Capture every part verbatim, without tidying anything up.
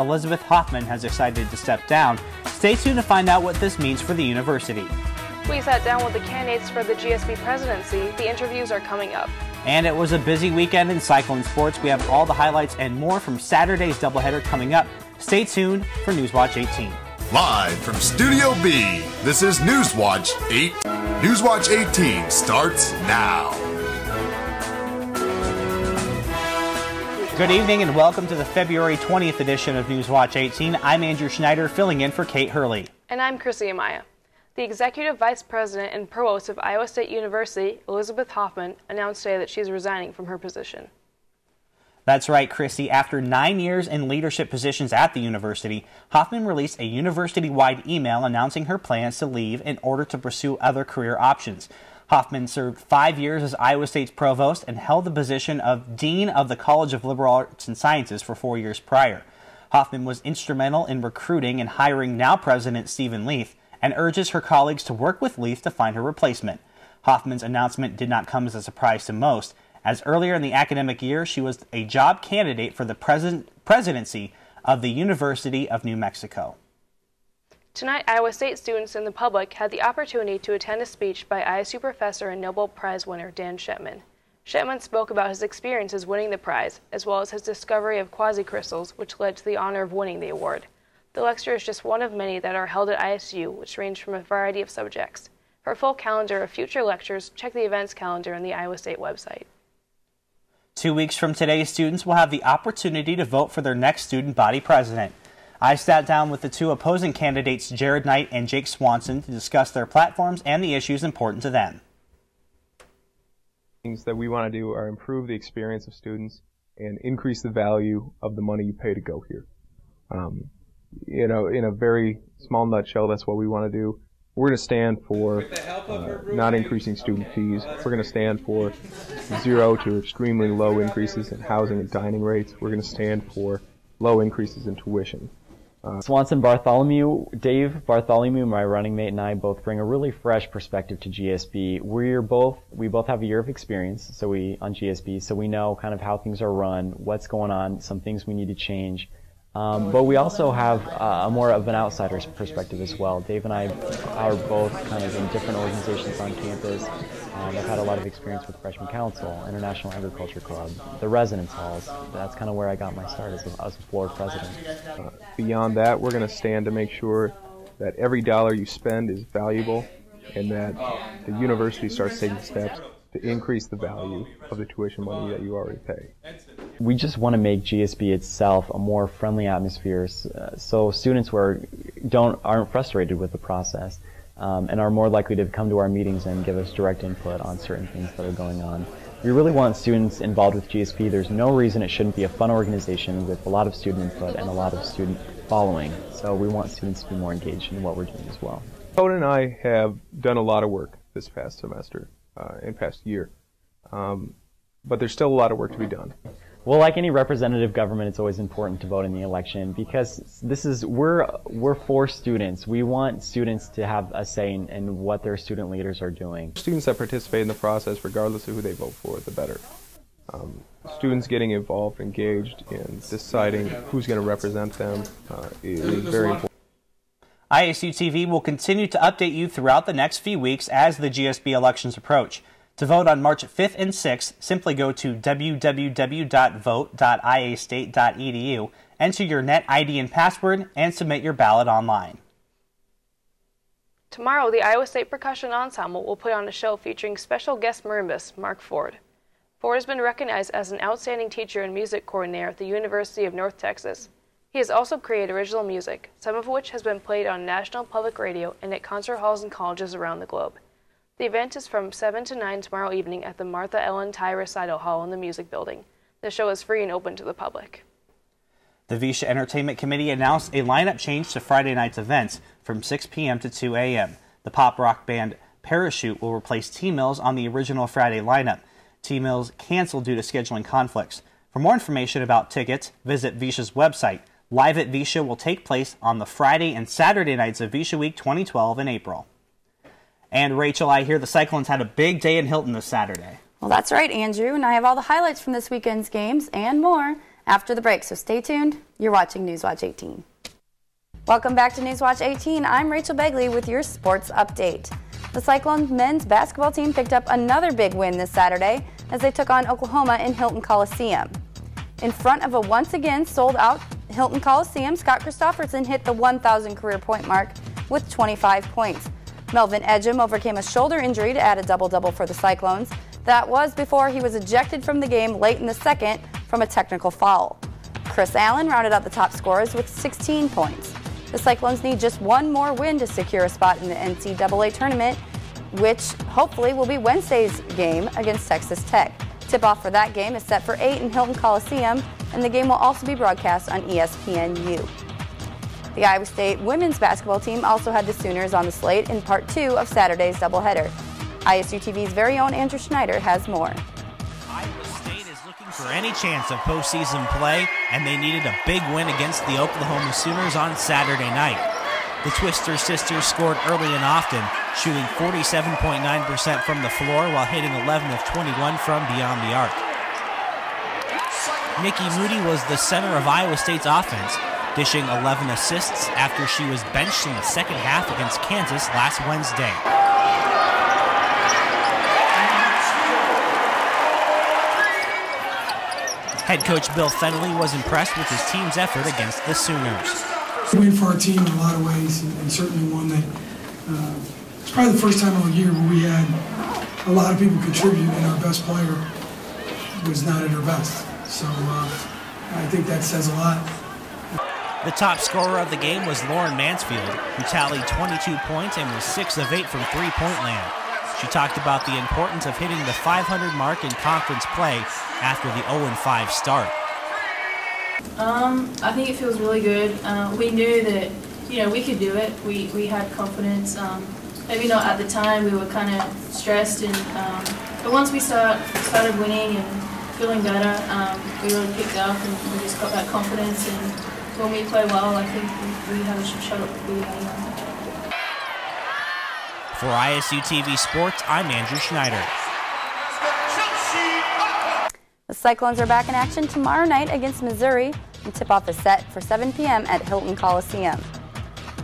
Elizabeth Hoffman has decided to step down. Stay tuned to find out what this means for the university. We sat down with the candidates for the G S B presidency. The interviews are coming up. And it was a busy weekend in cycling sports. We have all the highlights and more from Saturday's doubleheader coming up. Stay tuned for Newswatch eighteen. Live from Studio B, this is Newswatch eight. Newswatch eighteen starts now. Good evening and welcome to the February twentieth edition of Newswatch eighteen. I'm Andrew Schneider, filling in for Kate Hurley. And I'm Chrissy Amaya. The Executive Vice President and Provost of Iowa State University, Elizabeth Hoffman, announced today that she's resigning from her position. That's right, Chrissy. After nine years in leadership positions at the university, Hoffman released a university-wide email announcing her plans to leave in order to pursue other career options. Hoffman served five years as Iowa State's provost and held the position of Dean of the College of Liberal Arts and Sciences for four years prior. Hoffman was instrumental in recruiting and hiring now President Stephen Leath and urges her colleagues to work with Leath to find her replacement. Hoffman's announcement did not come as a surprise to most, as earlier in the academic year she was a job candidate for the president presidency of the University of New Mexico. Tonight, Iowa State students and the public had the opportunity to attend a speech by I S U professor and Nobel Prize winner Dan Shetman. Shetman spoke about his experiences winning the prize, as well as his discovery of quasicrystals, which led to the honor of winning the award. The lecture is just one of many that are held at I S U, which range from a variety of subjects. For a full calendar of future lectures, check the events calendar on the Iowa State website. Two weeks from today, students will have the opportunity to vote for their next student body president. I sat down with the two opposing candidates, Jared Knight and Jake Swanson, to discuss their platforms and the issues important to them. Things that we want to do are improve the experience of students and increase the value of the money you pay to go here. Um, you know, in a very small nutshell, that's what we want to do. We're going to stand for uh, not increasing student fees. We're going to stand for zero to extremely low increases in housing and dining rates. We're going to stand for low increases in tuition. Uh, Swanson Bartholomew, Dave Bartholomew, my running mate, and I both bring a really fresh perspective to G S B. We're both, we both have a year of experience, so we on G S B, so we know kind of how things are run, what's going on, some things we need to change. Um, but we also have uh, a more of an outsider's perspective as well. Dave and I are both kind of in different organizations on campus. Um, I've had a lot of experience with Freshman Council, International Agriculture Club, the residence halls. That's kind of where I got my start as a, as a board president. Uh, beyond that, we're going to stand to make sure that every dollar you spend is valuable and that the university starts taking steps to increase the value of the tuition money that you already pay. We just want to make G S B itself a more friendly atmosphere uh, so students were, don't, aren't frustrated with the process. Um, and are more likely to come to our meetings and give us direct input on certain things that are going on. We really want students involved with G S B. There's no reason it shouldn't be a fun organization with a lot of student input and a lot of student following. So we want students to be more engaged in what we're doing as well. Coden and I have done a lot of work this past semester uh, and past year, um, but there's still a lot of work to be done. Well, like any representative government, it's always important to vote in the election because this is we're we're for students. We want students to have a say in, in what their student leaders are doing. Students that participate in the process, regardless of who they vote for, the better. Um, students getting involved, engaged, and deciding who's going to represent them uh, is very important. I S U T V will continue to update you throughout the next few weeks as the G S B elections approach. To vote on March fifth and sixth, simply go to w w w dot vote dot i a state dot e d u, enter your net I D and password, and submit your ballot online. Tomorrow, the Iowa State Percussion Ensemble will put on a show featuring special guest marimbist Mark Ford. Ford has been recognized as an outstanding teacher and music coordinator at the University of North Texas. He has also created original music, some of which has been played on national public radio and at concert halls and colleges around the globe. The event is from seven to nine tomorrow evening at the Martha Ellen Ty Recital Hall in the Music Building. The show is free and open to the public. The VESHA Entertainment Committee announced a lineup change to Friday night's events from six p m to two a m The pop rock band Parachute will replace T-Mills on the original Friday lineup. T-Mills canceled due to scheduling conflicts. For more information about tickets, visit VESHA's website. Live at VESHA will take place on the Friday and Saturday nights of VESHA Week twenty twelve in April. And Rachel, I hear the Cyclones had a big day in Hilton this Saturday. Well, that's right, Andrew, and I have all the highlights from this weekend's games and more after the break, so stay tuned. You're watching Newswatch eighteen. Welcome back to Newswatch eighteen. I'm Rachel Begley with your sports update. The Cyclones men's basketball team picked up another big win this Saturday as they took on Oklahoma in Hilton Coliseum. In front of a once again sold out Hilton Coliseum, Scott Christopherson hit the one thousand career point mark with twenty-five points. Melvin Edgem overcame a shoulder injury to add a double-double for the Cyclones. That was before he was ejected from the game late in the second from a technical foul. Chris Allen rounded out the top scorers with sixteen points. The Cyclones need just one more win to secure a spot in the N C double A tournament, which hopefully will be Wednesday's game against Texas Tech. Tip-off for that game is set for eight in Hilton Coliseum, and the game will also be broadcast on E S P N U. The Iowa State women's basketball team also had the Sooners on the slate in part two of Saturday's doubleheader. I S U T V's very own Andrew Schneider has more. Iowa State is looking for any chance of postseason play, and they needed a big win against the Oklahoma Sooners on Saturday night. The Twister sisters scored early and often, shooting forty-seven point nine percent from the floor while hitting eleven of twenty-one from beyond the arc. Nikki Moody was the center of Iowa State's offense, dishing eleven assists after she was benched in the second half against Kansas last Wednesday. Head coach Bill Fennelly was impressed with his team's effort against the Sooners. We win for our team in a lot of ways, and certainly one that uh, it's probably the first time all year where we had a lot of people contribute, and our best player was not at her best. So uh, I think that says a lot. The top scorer of the game was Lauren Mansfield, who tallied twenty-two points and was six of eight from three-point land. She talked about the importance of hitting the five hundred mark in conference play after the oh and five start. Um, I think it feels really good. Uh, we knew that, you know, we could do it. We we had confidence. Um, maybe not at the time. We were kind of stressed, and um, but once we start started winning and feeling better, um, we really picked up, and we just got that confidence. And when we play well, I think we, we have a shot at the game. For I S U T V Sports, I'm Andrew Schneider. The Cyclones are back in action tomorrow night against Missouri, and tip-off is set for seven p m at Hilton Coliseum.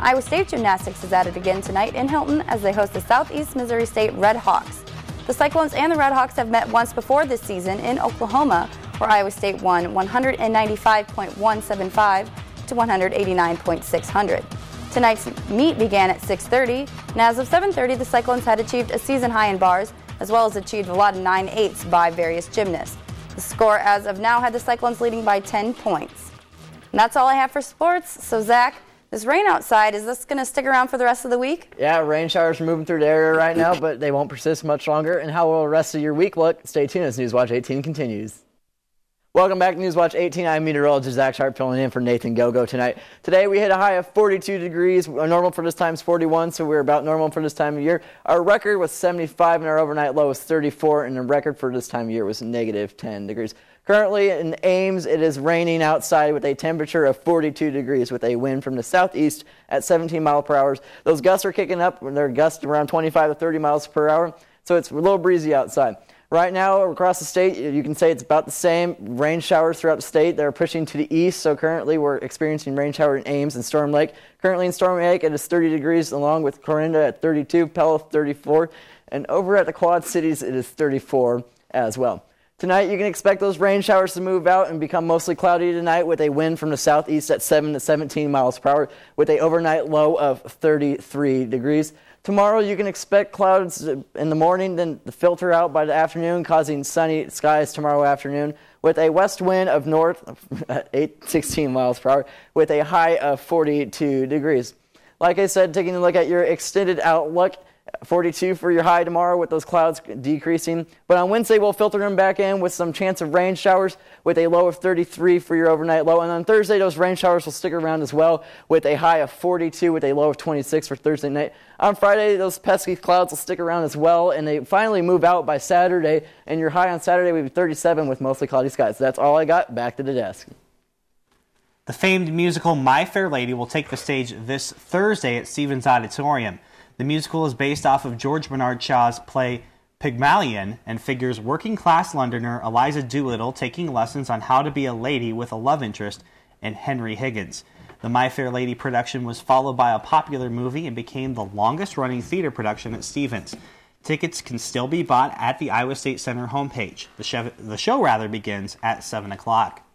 Iowa State Gymnastics is at it again tonight in Hilton as they host the Southeast Missouri State Red Hawks. The Cyclones and the Red Hawks have met once before this season in Oklahoma, where Iowa State won one ninety-five point one seven five to one eighty-nine point six hundred. Tonight's meet began at six thirty, and as of seven thirty, the Cyclones had achieved a season high in bars, as well as achieved a lot of nine eights by various gymnasts. The score as of now had the Cyclones leading by ten points. And that's all I have for sports. So, Zach, this rain outside, is this going to stick around for the rest of the week? Yeah, rain showers are moving through the area right now, but they won't persist much longer. And how will the rest of your week look? Stay tuned as Newswatch eighteen continues. Welcome back to Newswatch eighteen. I'm meteorologist Zach Sharp filling in for Nathan Gogo tonight. Today we hit a high of forty-two degrees. Normal for this time is forty-one, so we're about normal for this time of year. Our record was seventy-five, and our overnight low was thirty-four, and the record for this time of year was negative ten degrees. Currently in Ames, it is raining outside with a temperature of forty-two degrees with a wind from the southeast at seventeen miles per hour. Those gusts are kicking up. They're gusts around twenty-five to thirty miles per hour, so it's a little breezy outside. Right now, across the state, you can say it's about the same. Rain showers throughout the state. They're pushing to the east, so currently we're experiencing rain shower in Ames and Storm Lake. Currently in Storm Lake, it is thirty degrees, along with Corinda at thirty-two, Pella thirty-four, and over at the Quad Cities, it is thirty-four as well. Tonight, you can expect those rain showers to move out and become mostly cloudy tonight with a wind from the southeast at seven to seventeen miles per hour with an overnight low of thirty-three degrees. Tomorrow, you can expect clouds in the morning, then filter out by the afternoon, causing sunny skies tomorrow afternoon with a west wind of north at eight to sixteen miles per hour with a high of forty-two degrees. Like I said, taking a look at your extended outlook, forty-two for your high tomorrow with those clouds decreasing. But on Wednesday, we'll filter them back in with some chance of rain showers with a low of thirty-three for your overnight low. And on Thursday, those rain showers will stick around as well with a high of forty-two with a low of twenty-six for Thursday night. On Friday, those pesky clouds will stick around as well, and they finally move out by Saturday. And your high on Saturday will be thirty-seven with mostly cloudy skies. So that's all I got. Back to the desk. The famed musical My Fair Lady will take the stage this Thursday at Stevens Auditorium. The musical is based off of George Bernard Shaw's play Pygmalion, and figures working-class Londoner Eliza Doolittle taking lessons on how to be a lady with a love interest in Henry Higgins. The My Fair Lady production was followed by a popular movie and became the longest-running theater production at Stevens. Tickets can still be bought at the Iowa State Center homepage. The show, the show rather begins at seven o'clock.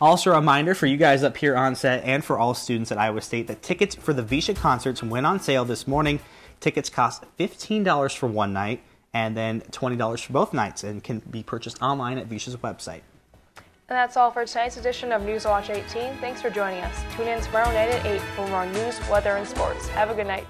Also a reminder for you guys up here on set and for all students at Iowa State that tickets for the VESHA concerts went on sale this morning. Tickets cost fifteen dollars for one night and then twenty dollars for both nights and can be purchased online at VESHA's website. And that's all for tonight's edition of Newswatch eighteen. Thanks for joining us. Tune in tomorrow night at eight for more news, weather, and sports. Have a good night.